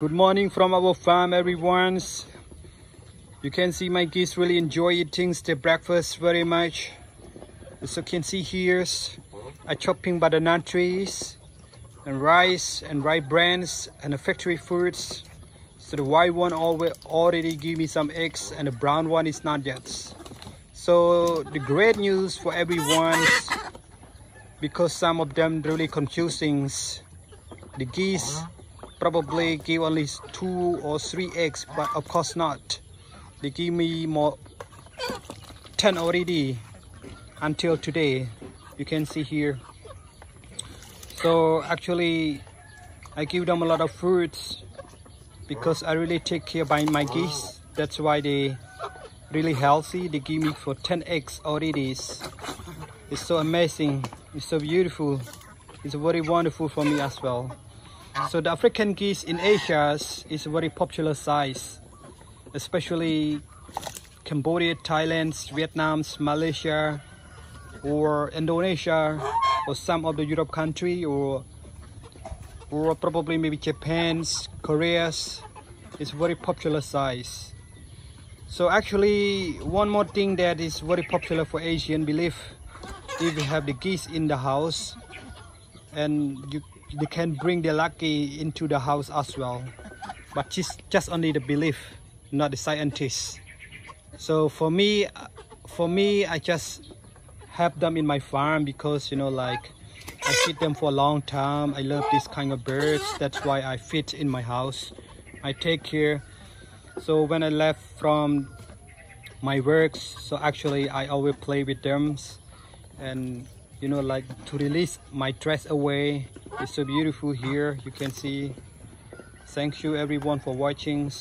Good morning from our farm, everyone. You can see my geese really enjoy eating their breakfast very much. As you can see here, I chopping banana trees and rice and rye brands and the factory foods. So the white one already give me some eggs and the brown one is not yet. So the great news for everyone, because some of them really confusing. The geese probably give only 2 or 3 eggs, but of course not. They give me more 10 already until today. You can see here. So actually I give them a lot of fruits because I really take care by my geese. That's why they really healthy. They give me for 10 eggs already. It's so amazing. It's so beautiful. It's very wonderful for me as well. So the African geese in Asia is a very popular size, especially Cambodia, Thailand, Vietnam, Malaysia, or Indonesia, or some of the Europe country, or probably maybe Japan, Korea. It's very popular size. So actually, one more thing that is very popular for Asian belief, if you have the geese in the house, and they can bring their lucky into the house as well, but just only the belief, not the scientists. So for me, I just have them in my farm because, you know, like I feed them for a long time. I love this kind of birds. That's why I feed in my house. I take care. So when I left from my work, so actually I always play with them, and you know, like to release my stress away. It's so beautiful here, you can see. Thank you everyone for watching.